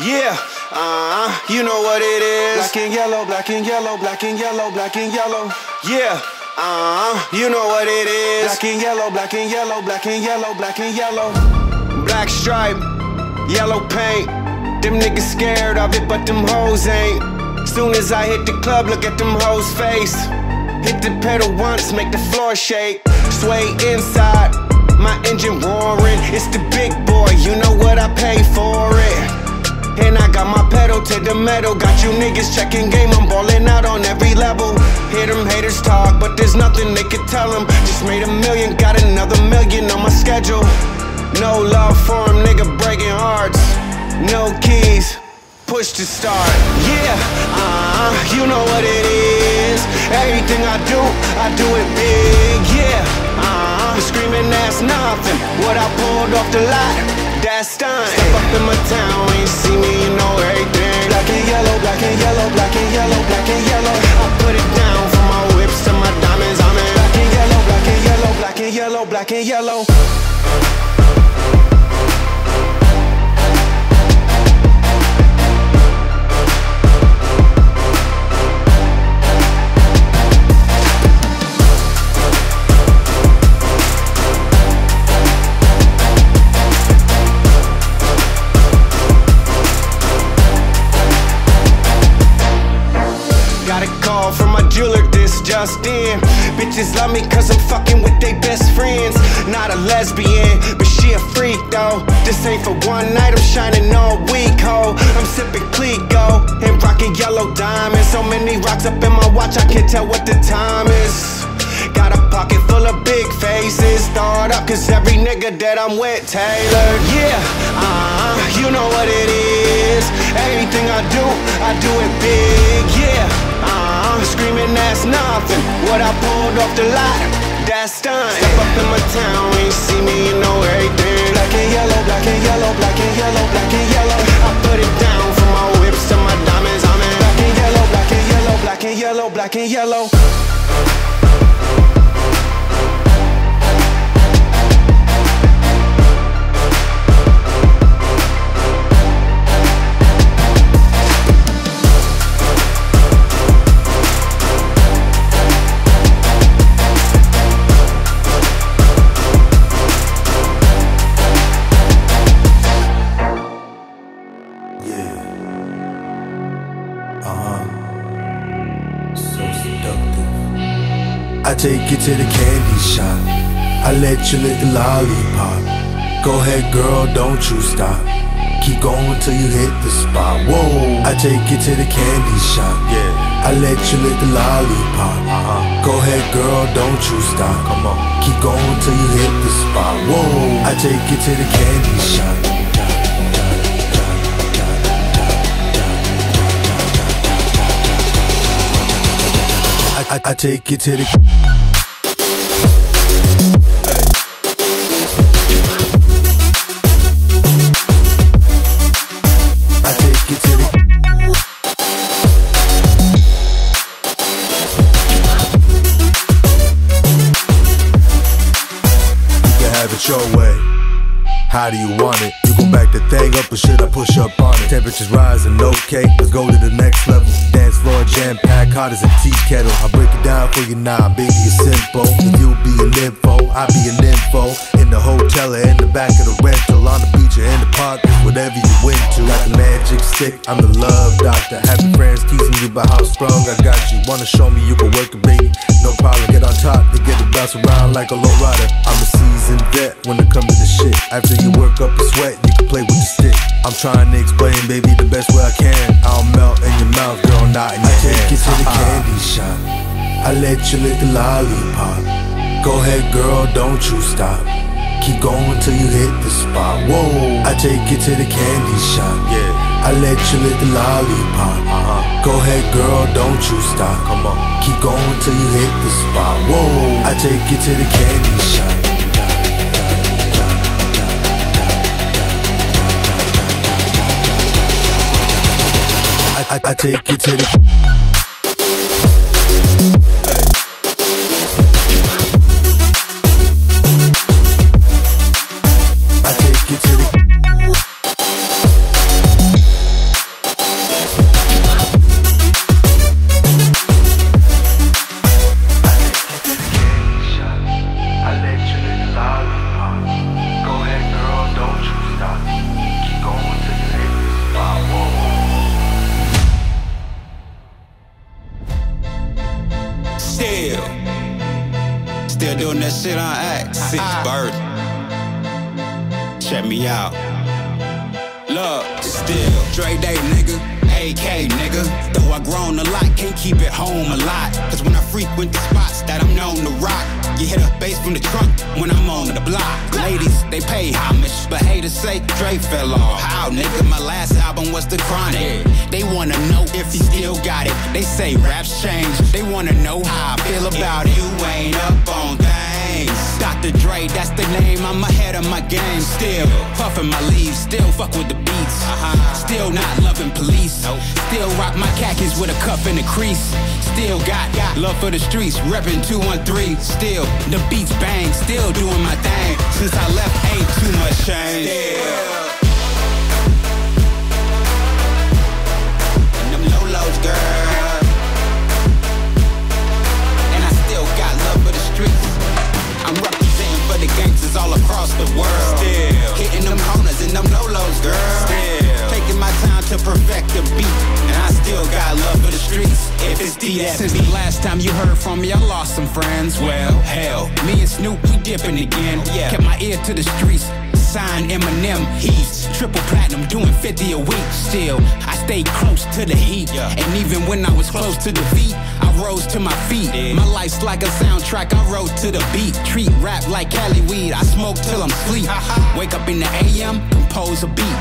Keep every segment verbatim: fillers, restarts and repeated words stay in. Yeah, uh-huh, you know what it is. Black and yellow, black and yellow, black and yellow, black and yellow. Yeah, uh-huh, you know what it is. Black and yellow, black and yellow, black and yellow, black and yellow. Black stripe, yellow paint. Them niggas scared of it, but them hoes ain't. Soon as I hit the club, look at them hoes' face. Hit the pedal once, make the floor shake. Sway inside, my engine roaring. It's the big boy, you know what I pay for it. And I got my pedal to the metal. Got you niggas checking game, I'm balling out on every level. Hear them haters talk, but there's nothing they could tell them. Just made a million, got another million on my schedule. No love for them, nigga breaking hearts. No keys, push to start. Yeah, uh-huh, you know what it is. Everything I do, I do it big. Yeah, uh-huh, screaming that's nothing. What I pulled off the lot, that's done. Step up in my town, when you see me, you know everything. Black and yellow, black and yellow, black and yellow, black and yellow. I put it down from my whips to my diamonds, I'm in. Black and yellow, black and yellow, black and yellow, black and yellow. Got a call from my jeweler, this just in. Bitches love me cause I'm fucking with they best friends. Not a lesbian, but she a freak though. This ain't for one night, I'm shining all week, ho. I'm sipping Clego and rocking yellow diamonds. So many rocks up in my watch, I can't tell what the time is. Got a pocket full of big faces. Thawed up cause every nigga that I'm with Taylor. Yeah, uh-huh, you know what it is. Everything I do, I do it big, yeah. Uh-huh, screaming that's nothing. What I pulled off the lot, that's done. Step up in my town, when you see me, you know everything. Black and yellow, black and yellow, black and yellow, black and yellow. I put it down from my whips to my diamonds, I'm in. Black and yellow, black and yellow, black and yellow, black and yellow. I take you to the candy shop, I let you lick the lollipop. Go ahead girl, don't you stop, keep going till you hit the spot. Whoa! I take you to the candy shop, yeah. I let you lick the lollipop. uh-huh. Go ahead girl, don't you stop, come on, keep going till you hit the spot. Whoa! I take you to the candy shop. I, I take you to the... How do you want it? You go back the thing up or should I push up on it? Temperatures rising, okay, let's go to the next level. Dance floor jam-packed, hot as a tea kettle. I break it down for you now, baby, it's simple. You be an info, I be an info. In the hotel or in the back of the rental, on the beach or in the park, whatever you went to. Like a magic stick, I'm the love doctor. Having friends teasing you about how strong I got you. Wanna show me you can work it, baby? No problem, get on top, they get to bounce around like a low rider. I'm a seasoned vet when it comes to this shit. After you work up a sweat, you can play with the stick. I'm trying to explain, baby, the best way I can. I'll melt in your mouth, girl, not in your hand. I take you to the candy shop, I let you lick the lollipop. Go ahead, girl, don't you stop, keep going till you hit the spot. Whoa! I take you to the candy shop, yeah. I let you lick the lollipop. uh-huh. Go ahead, girl, don't you stop, come on, keep going till you hit the spot. Whoa! I take you to the candy shop. I, I take you to the... that shit on act. Six bird. Check me out. Look, still Dre Day, nigga. A K, nigga. Though I grown a lot, can't keep it home a lot. Cause when I frequent the spots that I'm known to rock, you hit a bass from the trunk when I'm on the block. Ladies, they pay homage, but haters say Dre fell off. How, nigga? My last album was The Chronic. They wanna know if he still got it. They say raps change. They wanna know how I feel about it. You ain't up on things. Doctor Dre, that's the name. I'm ahead of my game. Still puffin' my leaves. Still fuck with the beats. Still not loving police. Still rock my khakis with a cuff and a crease. Still got love for the streets. Reppin' two one three. Still the beats bang. Still doing my thing. Since I left, ain't too much change. Still. And them lolos, girl. And I still got love for the streets. I'm representing for the gangsters all across the world. Still hitting them corners and them lolos, girl. Still taking my time to perfect the beat. Still got love for the streets, if it's D F B. Since the last time you heard from me, I lost some friends. Well, hell, me and Snoop, we dipping again. Yeah. Kept my ear to the streets. Signed Eminem, he's triple platinum, doing fifty a week. Still, I stayed close to the heat. Yeah. And even when I was close to defeat, I rose to my feet. Yeah. My life's like a soundtrack, I rode to the beat. Treat rap like Cali weed, I smoke till I'm sleep. Wake up in the A M, compose a beat.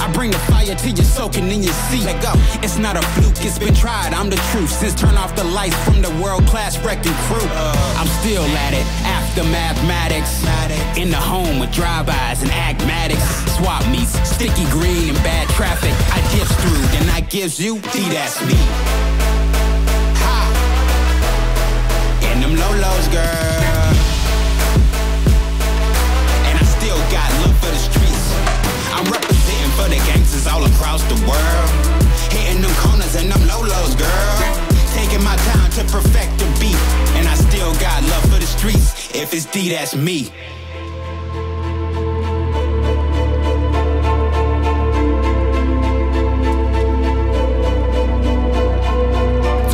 I bring the fire till you're soaking in your seat. Let go. It's not a fluke, it's been tried, I'm the truth. Since turn off the lights from the world-class wrecking crew, uh, I'm still at it, after mathematics. In the home with drive-bys and agmatics. Swap meets, sticky green and bad traffic. I dips through, then I gives you D, that's me. Ha! And them lolos, girl. And I still got love for the streets. I'm representing for the gangsters all across the world. Hitting them corners and them lolos, girl. Taking my time to perfect the beat. And I still got love for the streets. If it's D, that's me.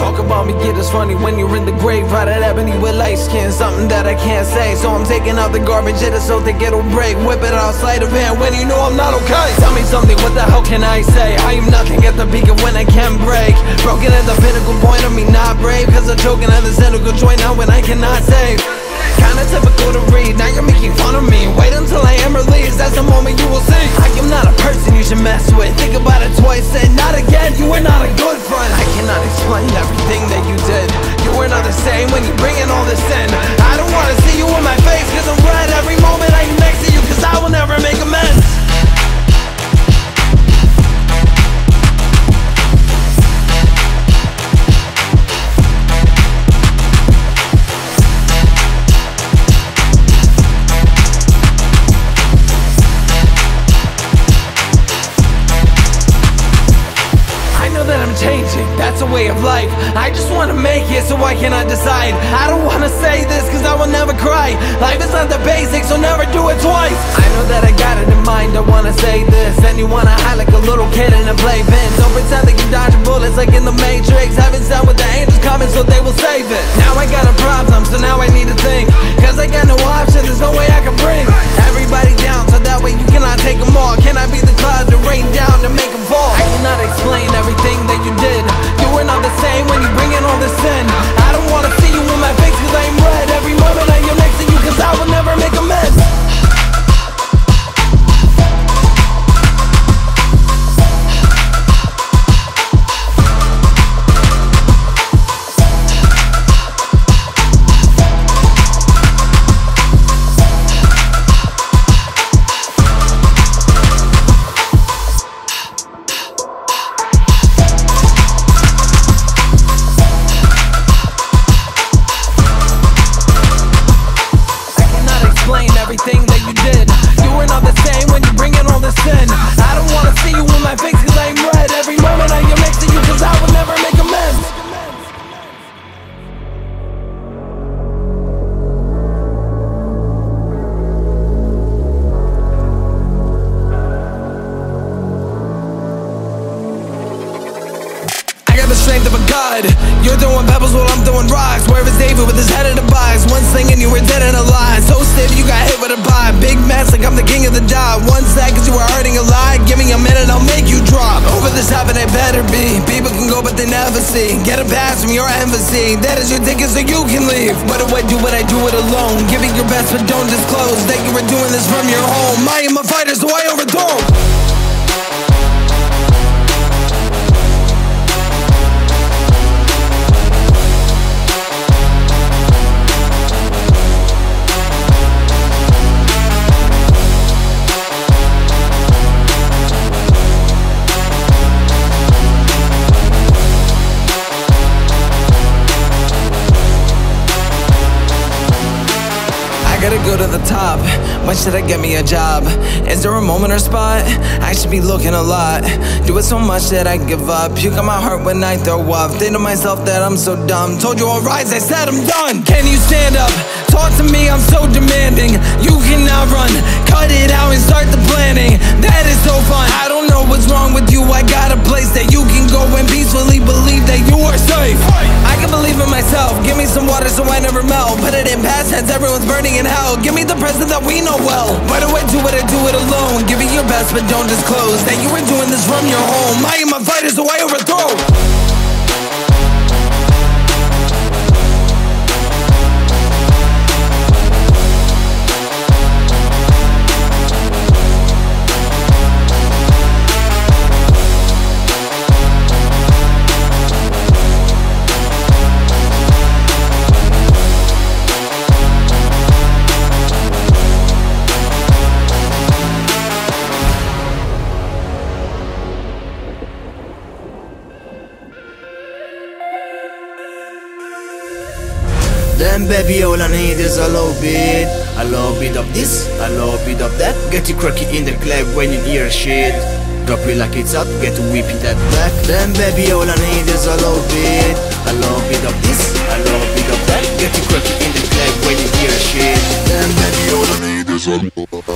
Talk about me, get us funny when you're in the grave. Right at ebony with light skin, something that I can't say. So I'm taking out the garbage, it is so the ghetto break. Whip it outside of hand when you know I'm not okay. Tell me something, what the hell can I say? I am nothing at the peak of when I can break. Broken at the pinnacle point of me not brave. Cause I'm choking at the cynical joint now when I cannot save. Kinda typical to read, now you're making fun of me. Wait until I am released, that's the moment you will see. I am not a person you should mess with. Think about it twice and not again, you are not a good friend. I cannot explain everything that you did. You were not the same when you bring in all this in. I don't wanna see you in my face, cause I'm red every moment I'm next to you. Cause I will never make amends. Way of life. I just want to make it, so I cannot decide. I don't want to say this cause I will never cry. Life is not the basics, so never do it twice. I know that I got it in mind, I want to say this. And you want to hide like a little kid in a playpen. Don't pretend that you dodge bullets like in the Matrix. Heaven's down with the angels coming so they will save it. Now I got a problem, so now I need to think. Cause I got no option, there's no way I can bring everybody down, so that way you cannot take them all. Can I be the cloud to rain down and make them fall? I cannot explain everything that you did. You were not the same when you bring in all this in. I don't wanna see you in my face cause I'm red every moment I am next to you cause I will never make a mess. the strength of a god. You're throwing pebbles while I'm throwing rocks. Where is David with his head in a box? One sling and you were dead and alive. So stiff you got hit with a vibe. Big mess like I'm the king of the dot. One sec cause you were hurting a lot. Give me a minute, I'll make you drop. Over the top and I better be. People can go but they never see. Get a pass from your embassy. That is your ticket so you can leave. What do I do when I do it alone? Give it your best but don't disclose that you were doing this from your home. I am a fighter so I overthrow. Gotta go to the top, why should I get me a job? Is there a moment or spot? I should be looking a lot. Do it so much that I give up. You got my heart when I throw up. Think to myself that I'm so dumb. Told you I'll rise, I said I'm done. Can you stand up? Talk to me, I'm so demanding. You cannot run, cut it out and start the planning. That is so fun. I don't know what's wrong with you. I got a place that you can go and peacefully believe that you are safe. I can believe in myself. Give me some water so I never melt. Put it in past tense, everyone's burning in hell. Give me the present that we know well. Why do I do it? I do it alone. Give it your best, but don't disclose that you were doing this from your home. I am a fighter, so I overthrow. Then baby all I need is a little bit, a little bit of this, a little bit of that. Get you cracky in the club when you hear shit. Drop it like it's hot, get whip it at back. Then baby all I need is a little bit, a little bit of this, a little bit of that. Get you cracky in the club when you hear shit. Then baby all I need is a little.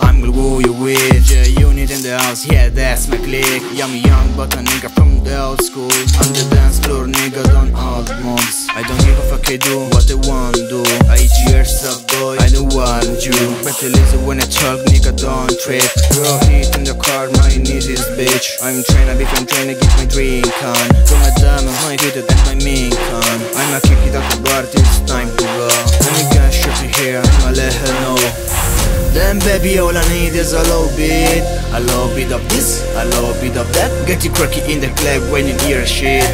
I'm gonna woo you with the unit in the house, yeah that's my clique. I'm young but a nigga from the old school. On the dance floor nigga don't hold moms. I don't give a fuck, I do what I want do. I eat yourself boy, I don't want you. Better listen when I talk nigga don't trip. Bro heat in the car, my need is bitch. I'm trying to be from trying to get my drink on. Put my dime on my video, that's my mink on. I'ma kick it out the bar, it's time to go. Let me get shit here, I'ma let her know. Then baby all I need is a little bit, a little bit of this, a little bit of that. Get you cracky in the club when you hear shit.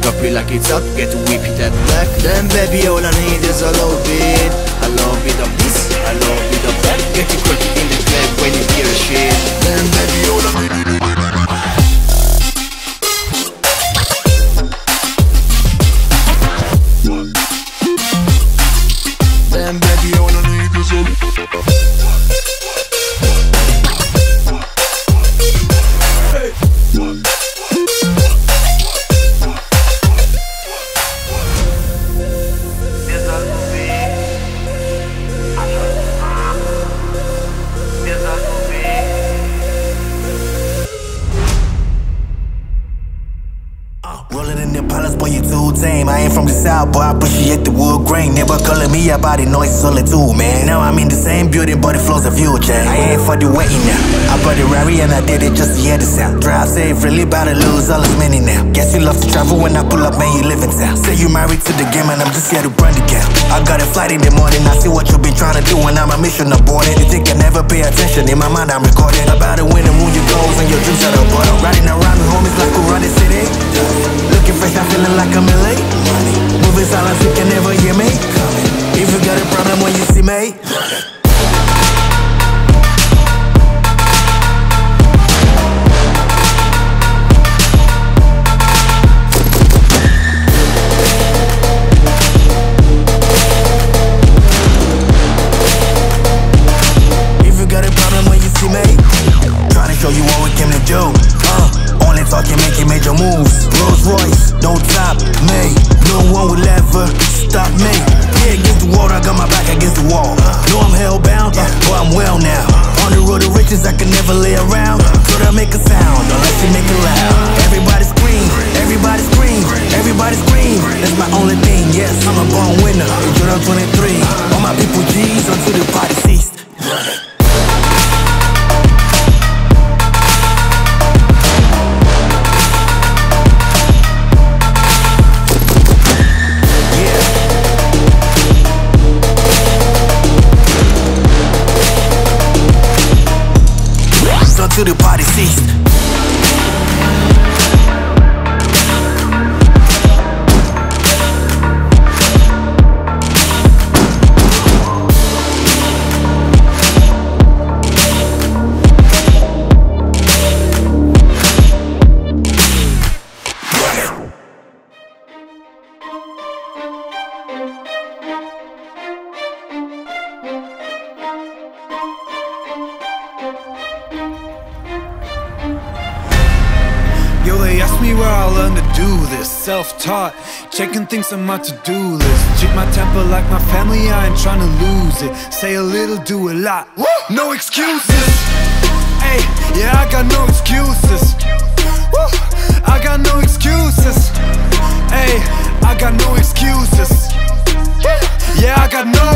Drop it like it's hot, get whip it at back. Then baby all I need is a little bit, a little bit of this, a little bit of that. Get you cracky in the club when you hear shit. Then baby all I need is a little bit. Your body noise solid too, man. Now I'm in the same building, but it flows a view change. I ain't for the waiting now. I bought a Rari and I did it just to hear the sound. Drive safe, really about to lose all this money now. Guess you love to travel when I pull up, man, you live in town. Say you married to the game and I'm just here to burn the gap. I got a flight in the morning, I see what you been trying to do and I'm a mission aborted. You think I never pay attention, in my mind I'm recording. About to win and move your goals and your dreams out of bottom. Riding around with homies like we run the city. Looking fresh, I'm feeling like I'm in late. Moving silence, you can never hear me. If you got a problem when you see me, Fucking making major moves. Rolls Royce, don't top me. No one will ever stop me. Yeah, against the wall, I got my back against the wall. No, I'm hell bound, uh, but I'm well now. On the road to riches, I can never lay around. Could I make a sound, unless you make it loud. Everybody scream, everybody scream, everybody scream. That's my only thing, yes, I'm a born winner. Jordan twenty-three, all my people G's until the party ceased. To the party ceased. Self-taught, checking things on my to-do list. Check my temper like my family, I ain't trying to lose it. Say a little, do a lot. Woo! No excuses. Hey, yeah, I got no excuses. Woo! I got no excuses. Hey, I got no excuses. Yeah, I got no.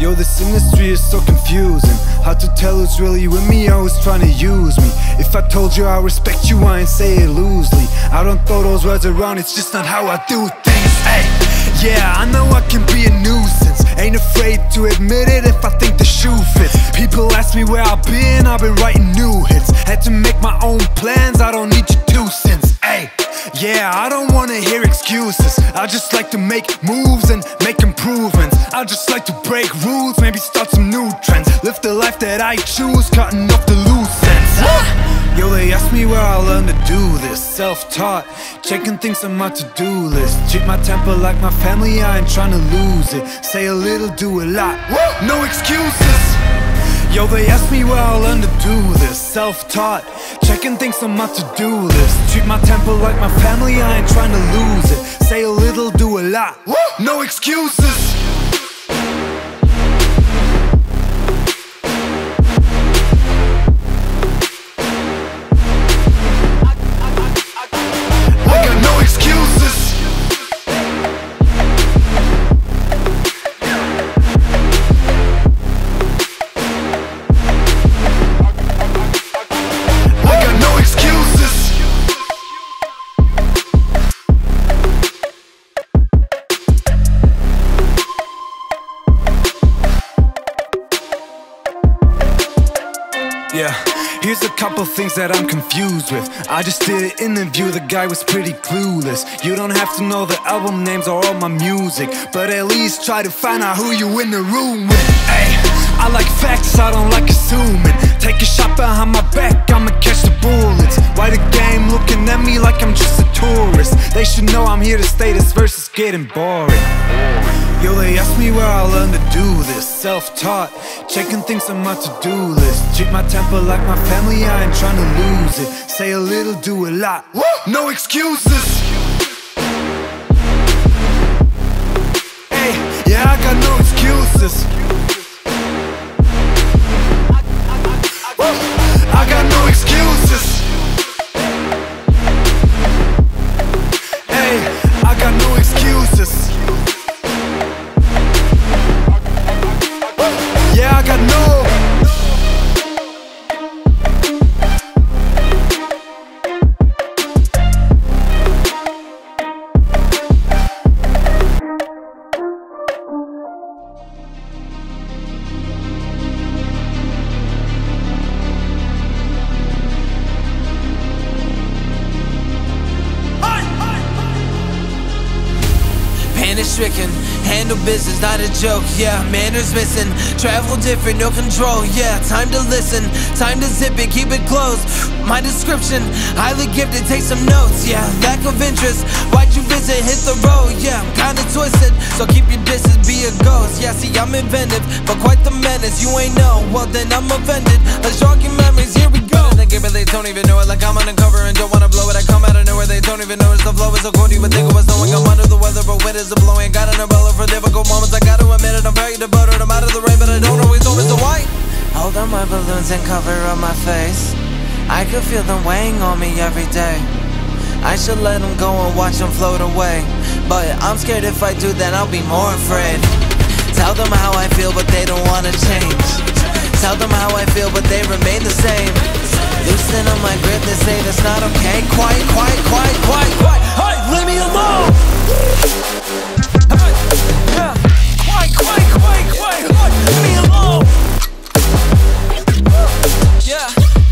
Yo, this industry is so confusing. Hard to tell who's really with me, always trying to use me. If I told you I respect you, I ain't say it loosely. I don't throw those words around, it's just not how I do things. Ay, yeah, I know I can be a nuisance. Ain't afraid to admit it if I think the shoe fits. People ask me where I've been, I've been writing new hits. Had to make my own plans, I don't need your two cents. Ay, yeah, I don't wanna hear excuses. I just like to make moves and make improvements. I just like to break rules, maybe start some new trends. Live the life that I choose, cutting off the loose ends. Ah! Yo, they ask me where I learned to do this. Self-taught, checking things on my to-do list. Check my temper like my family, I ain't trying to lose it. Say a little, do a lot. Woo! No excuses. Yo, they ask me where I learned to do this. Self-taught, checking things on my to-do list. Treat my temper like my family, I ain't trying to lose it. Say a little, do a lot. Woo! No excuses. Here's a couple things that I'm confused with. I just did an interview, the guy was pretty clueless. You don't have to know the album names or all my music, but at least try to find out who you in the room with. Ay, I like facts, I don't like assuming. Take a shot behind my back, I'ma catch the bullets. Why the game looking at me like I'm just a tourist? They should know I'm here to stay, this verse is getting boring. Yo, they ask me where I learned to do this. Self-taught, checking things on my to-do list. Check my temper like my family, I ain't trying to lose it. Say a little, do a lot. Woo! No excuses. Hey, yeah, I got no excuses. Woo! I got no excuses. Hey, I got no excuses. Yeah, I got no. Stricken, handle business, not a joke, yeah, manners missing, travel different, no control, yeah, time to listen, time to zip it, keep it closed, my description, highly gifted, take some notes, yeah, lack of interest, why'd you visit, hit the road, yeah, I'm kinda twisted, so keep your distance, be a ghost, yeah, see, I'm inventive, but quite the menace, you ain't know, well then I'm offended, let's jog your memories, here we go. it, but they don't even know it. Like I'm undercover and don't wanna blow it. I come out of nowhere, they don't even notice. The flow is so cold, you would think it was snowing. I'm under the weather, but wind is a blowing. Got an umbrella for difficult moments, I gotta admit it. I'm very devoted, I'm out of the rain, but I don't always know it's the white. Hold on my balloons and cover up my face. I could feel them weighing on me every day. I should let them go and watch them float away, but I'm scared if I do that I'll be more afraid. Tell them how I feel but they don't wanna change. Tell them how I feel but they remain the same. Loosen up my grip and say that's not okay. Quiet, quiet, quiet, quiet, quiet. Hey, leave me alone! Hey, yeah. Quiet, quiet, quiet, quiet, quiet. Leave me alone! Yeah.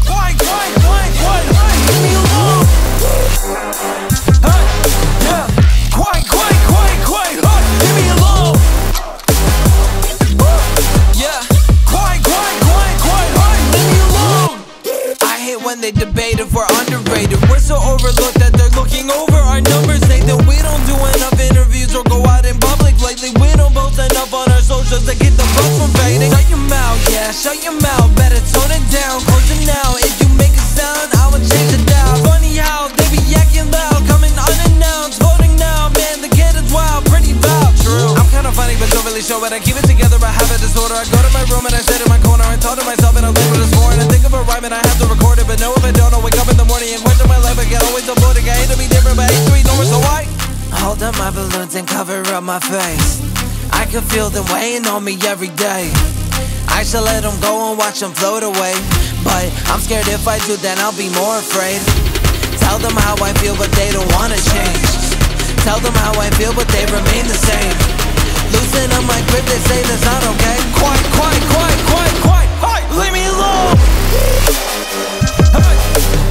Quiet, quiet, quiet, quiet, quiet. Leave me alone! Hey, yeah. Quiet, quiet, quiet, quiet, quiet. Leave me alone! Yeah. Quiet, quiet, quiet, quiet, quiet. Leave me alone! I hate when they debate if we're underrated. We're so overlooked that they're looking over our numbers. They that we don't do enough interviews or go out in public lately. We don't post enough on our socials to get the votes from fading. Shut your mouth, yeah, shut your mouth. Better tone it down, close it now. If you make a sound, I would change it down. Funny how they be acting loud, coming unannounced, voting now. Man, the kid is wild, pretty loud, true. I'm kinda funny but don't really show it. I keep it together, I have a disorder. I go to my room and I sit in my corner and talk to myself and I live with a score. And I think of a rhyme and I have to record it, but no, if I don't, I'll wake up in the morning and question my life. I get always uploading. I hate to be different, but I hate to be normal, so why? Hold up my balloons and cover up my face. I can feel them weighing on me every day. I should let them go and watch them float away, but I'm scared if I do then I'll be more afraid. Tell them how I feel but they don't wanna change. Tell them how I feel but they remain the same. Loosen up my grip, they say that's not okay. Quiet, quiet, quiet, quiet, quiet. Hey, leave me alone! Hey,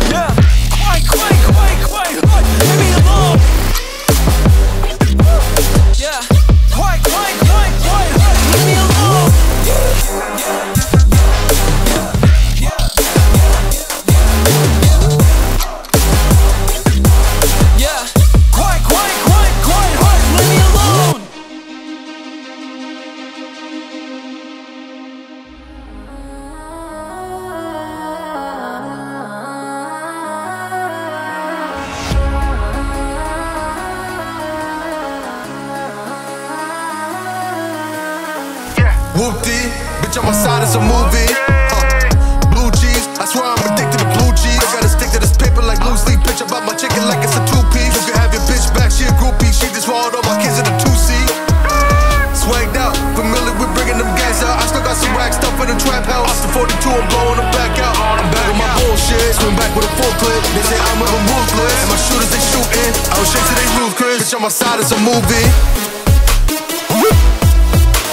yeah. Quiet, quiet, quiet, quiet, quiet. Leave me alone! Yeah. Quiet, quiet, quiet, quiet, quiet. Leave me alone! Yeah. I'm outside, it's a movie. uh, Blue cheese, I swear I'm addicted to blue cheese. I gotta stick to this paper like loose leaf. Bitch, I bought my chicken like it's a two-piece. You can have your bitch back, she a groupie. She just swallowed all my kids in a two-seat. Swagged out, familiar with bringing them gas out. I still got some rack stuff in the trap house. Off the forty-two, I'm blowing them back out. I'm back with my bullshit, swing back with a full clip. They say I'm living ruthless, and my shooters, they shooting. I don't shake to they roof, Chris. Bitch, I'm outside, it's a movie.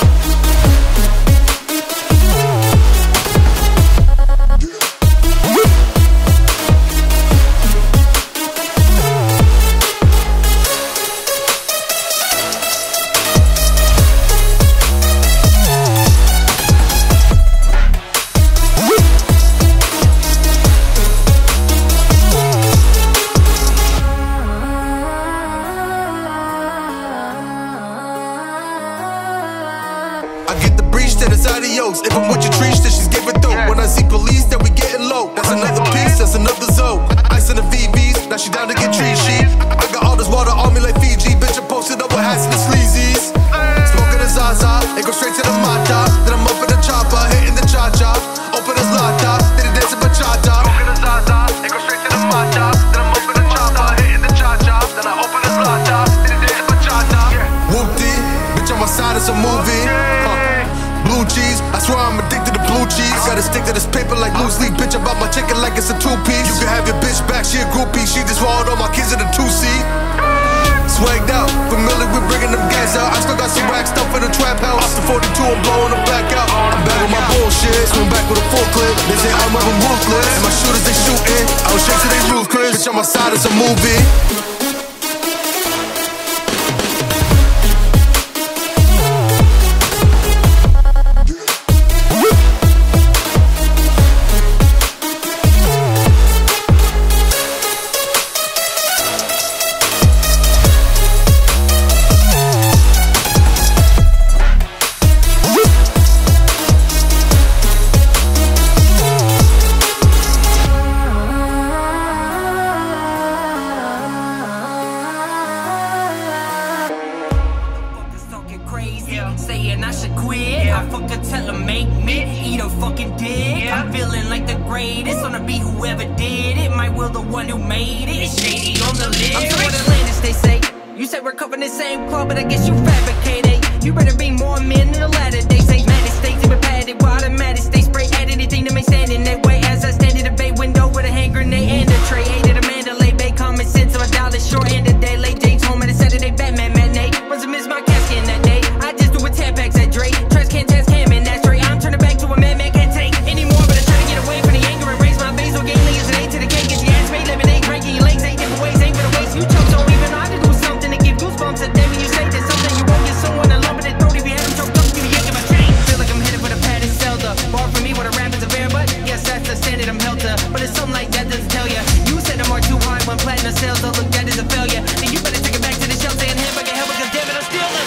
we're the one who made it. It's shady on the lyrics. I'm so what Atlantis they say. You said we're covering the same club, but I guess you fabricated. You better be more men than the latter. They say United States have been padded while automatic. They spray at anything that may stand in that way. As I stand in the bay window with a hand grenade and a tray. Hated a Mandalay Bay, common sense of a dollar short and a day. Late dates home at a Saturday Batman matinee. Must have missed my casket that day. I just do a ten-packs at Dre. Trash can task him and that's right. I'm turning back to a madman, can't take anymore. But I try to get away from the anger and raise my basil. Game leaves an A to the cake. Get your ass made lemonade, cranky your legs. Eight different ways, ain't for the waste. You chose, so even I did do something to give goosebumps a day. When you say there's something you won't get someone to love in their throat. If you had them choked up, you be yanking my chain. Feel like I'm headed for the pad and Zelda. Bar for me, what a rap is a bear, but yes, that's the standard I'm held to. But it's something like that doesn't tell ya. You said I'm more too high when platinum sales. Oh, look, that is a failure. Then you better take it back to the shelter and hamburger help because damn it, I'm still a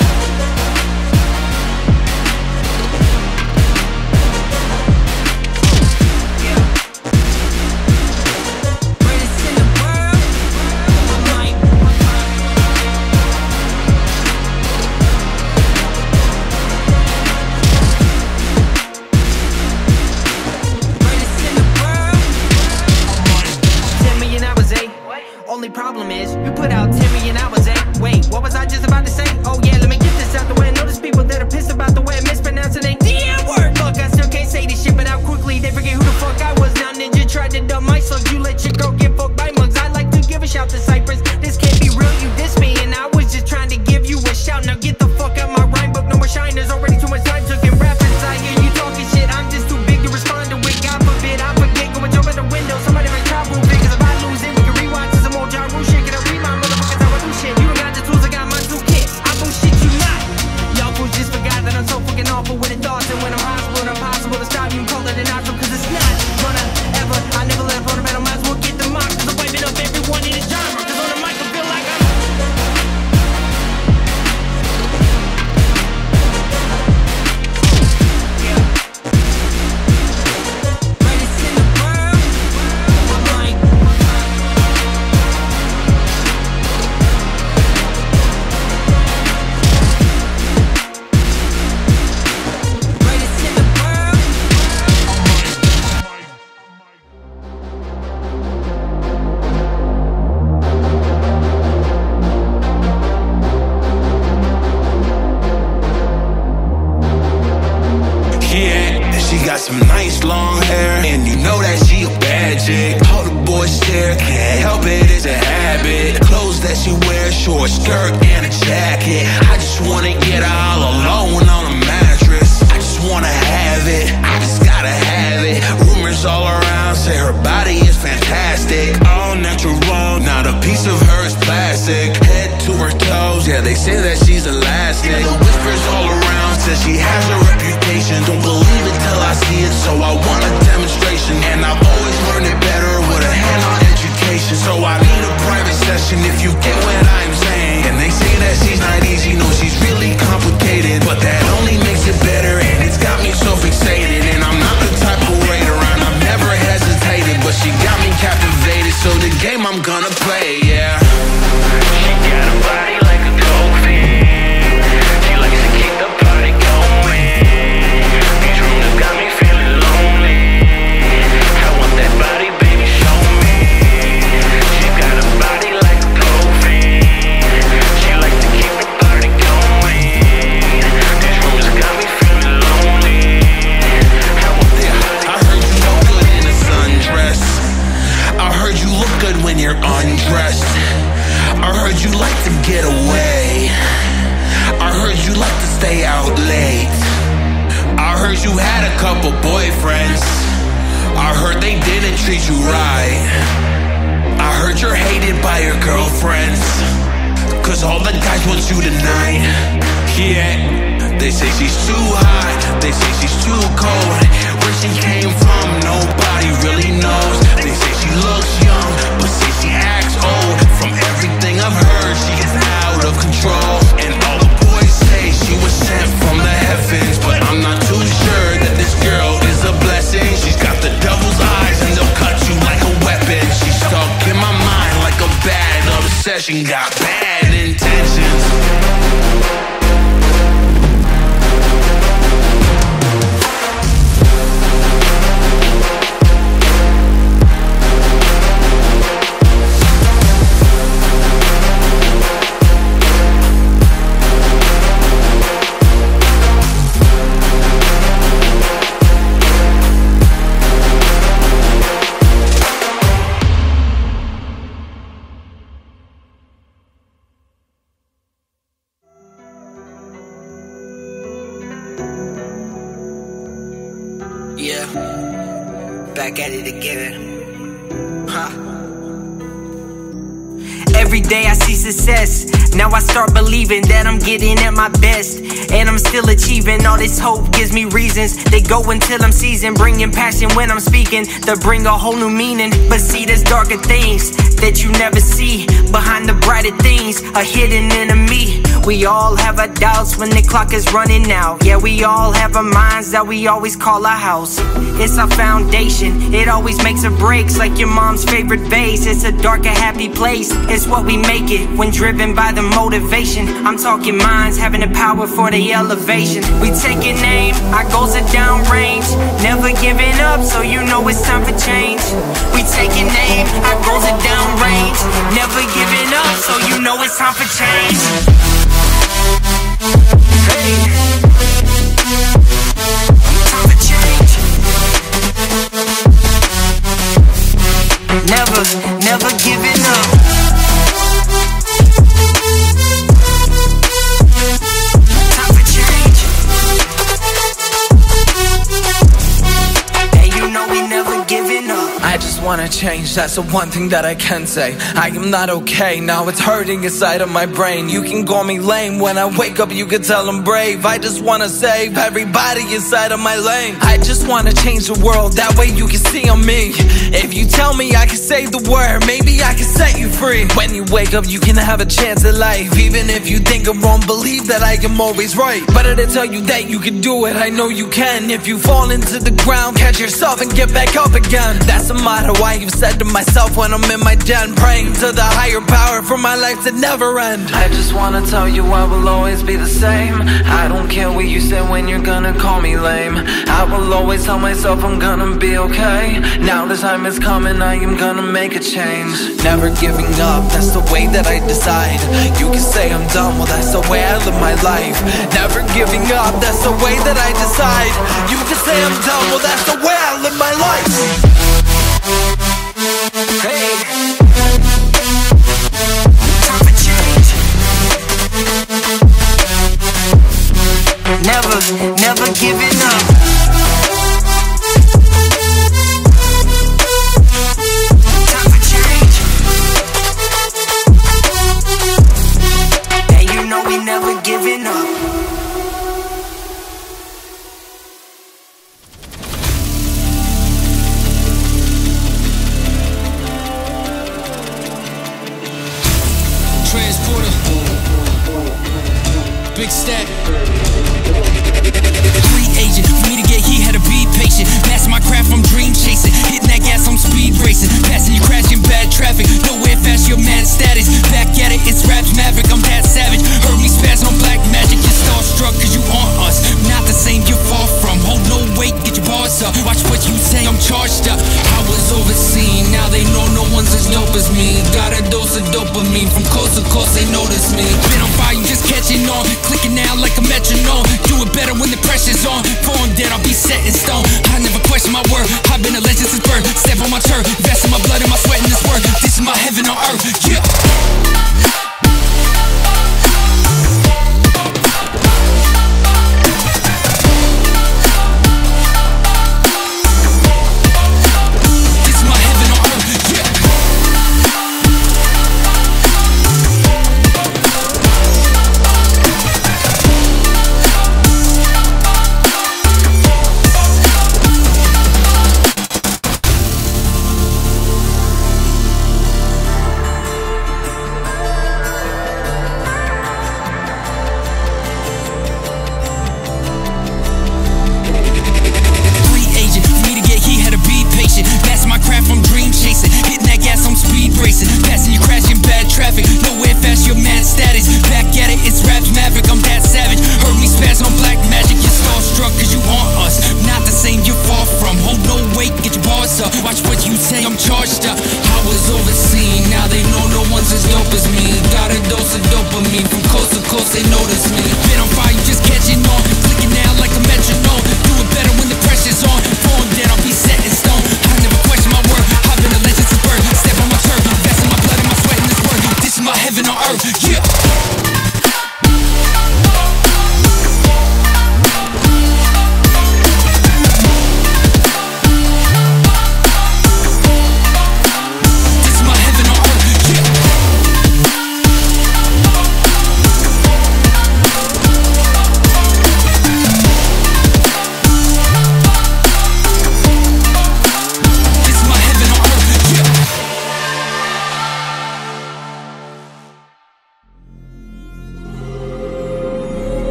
back at it again. Huh. Every day I see success, now I start believing that I'm getting at my best. And I'm still achieving, all this hope gives me reasons. They go until I'm seasoned, bringing passion when I'm speaking. They'll bring a whole new meaning, but see there's darker things that you never see. Behind the brighter things, a hidden enemy. We all have our doubts when the clock is running out. Yeah, we all have our minds that we always call our house. It's our foundation, it always makes or breaks. Like your mom's favorite vase, it's a darker, happy place. It's what we make it when driven by the motivation. I'm talking minds having the power for the elevation. We take a name, our goals are downrange. Never giving up, so you know it's time for change. We take a name, our goals are downrange. Never giving up, so you know it's time for change. Hey. Never, never giving up. Wanna change, that's the one thing that I can say. I am not okay, now it's hurting inside of my brain. You can call me lame, when I wake up you can tell I'm brave. I just wanna save everybody inside of my lane. I just wanna change the world, that way you can see on me. If you tell me I can say the word, maybe I can set you free. When you wake up you can have a chance at life. Even if you think I'm wrong, believe that I am always right. Better to tell you that you can do it, I know you can. If you fall into the ground, catch yourself and get back up again. That's the motto I have said to myself when I'm in my den, praying to the higher power for my life to never end. I just wanna tell you I will always be the same. I don't care what you say when you're gonna call me lame. I will always tell myself I'm gonna be okay. Now the time is coming, I am gonna make a change. Never giving up, that's the way that I decide. You can say I'm done, well that's the way I live my life. Never giving up, that's the way that I decide. You can say I'm done, well that's the way I live my life. Hey, time for change. Never, never giving up. Time for change. And you know we never giving up. Big stack. Free agent, for me to get heat, had to be patient. That's my craft, I'm dream chasing. Hitting that gas, I'm speed racing. Passing you, crashing bad traffic. Nowhere fast, you're mad status. Back at it, it's raps maverick, I'm that savage. Heard me spazzing on black magic. You're starstruck, cause you aren't us. Not the same, you're far from. Hold no weight, get your bars up. Watch what you say, I'm charged up. I was overseen, now they know no one's as dope as me. Got a dose of dopamine, from coast to coast, they notice me. Been on fire, just catching on. Clicking now like a metronome. Do it better when the pressure's on. Before I'm dead, I'll be set in stone. I never question my word. I've been a legend since birth. Step on my turf, invest in my blood and my sweat in this work. This is my heaven on earth. Yeah.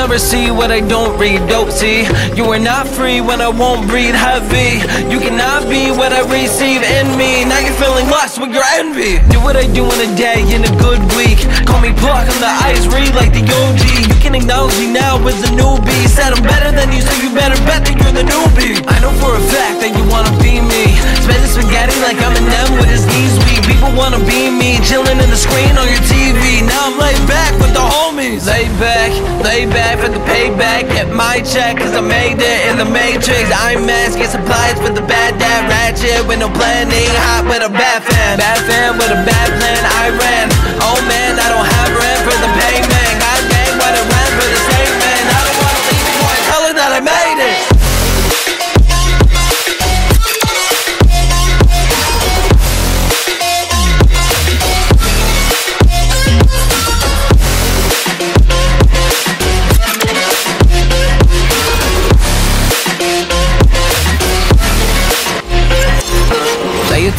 never see what I don't read, don't see. You are not free when I won't breathe heavy. You cannot be what I receive in me. Now you're feeling lost with your envy. Do what I do in a day, in a good week. Call me Pluck, I'm the ice read like the O G. You can acknowledge me now as a newbie. Said I'm better than you, so you better bet that you're the newbie. I know for a fact that you wanna be me. Spend the spaghetti like I'm an M with his knees weak. People wanna be me, chilling in the screen on your T V. Now I'm laid back with the homies. Lay back, lay back for the payback. Get my check, cause I made it in the matrix. I'm masking supplies for the bad dad. Ratchet with no planning, hot with a bad fan. Bad fan with a bad plan, I ran. Oh man, I don't have rent for the payment. God dang, what a rent for the statement. I don't wanna leave before I tell her that I made it.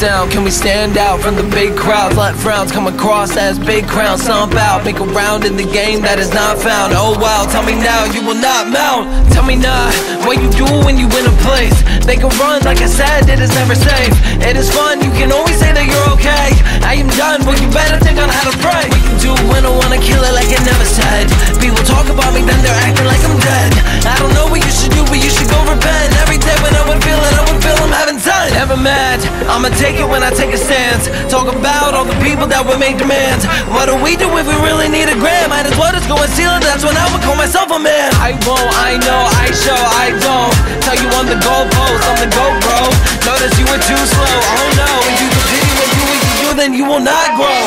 Down. Can we stand out from the big crowd? Flat frowns come across as big crowns. Stomp out, make a round in the game that is not found. Oh wow, tell me now, you will not mount. Tell me now, what you do when you win a place. They can run, like I said, it is never safe. It is fun, you can always say that you're okay. I am done, but you better think on how to pray. What you do when I wanna kill it like I never said. People talk about me, then they're acting like I'm dead. I don't know what you should do, but you should go repent. Every day when I would feel it, I would feel I'm having time. Never mad, I'ma take it when I take a stance. Talk about all the people that would make demands. What do we do if we really need a grand? Might as well just go and steal it. That's when I would call myself a man. I won't, I know, I show, I don't. Tell you on the goalpost, on the GoPro. Notice you were too slow, oh no. If you continue what you what you do, then you will not grow.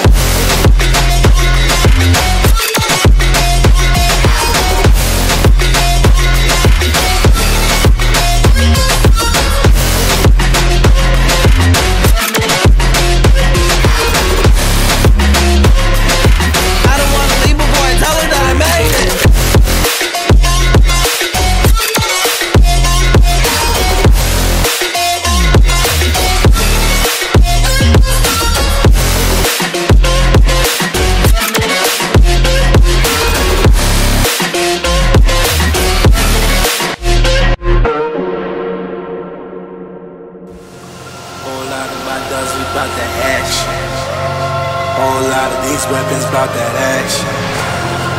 Weapons about that action.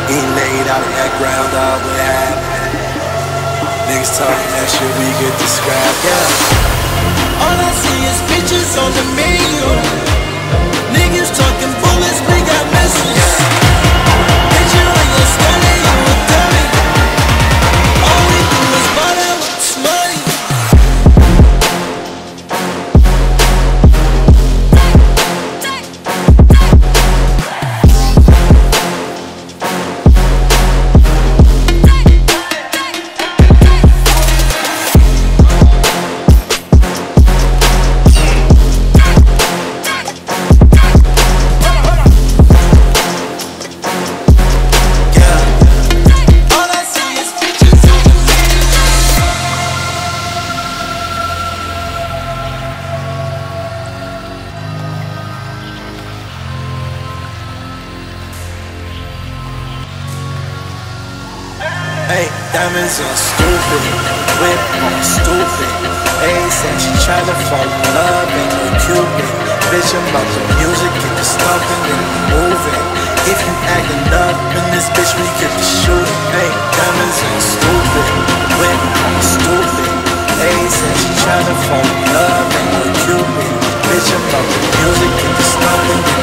He laid out of that ground all the app. Niggas talking that shit we get described. Yeah. All I see is bitches on the menu. Niggas talking bullets, we got messages. Bitches on your stomach, you a dummy. All we do is buy them money. Diamonds are stupid, whip on stupid. Ayy said she tryna fall in love and no Cupid. Bitch, I'm about the music, get the stomping and the moving. If you acting up in this bitch, we get the shooting. Ayy, diamonds are stupid, whip on stupid. Ayy said she tryna fall in love and no Cupid. Bitch, I'm about the music, get the stomping.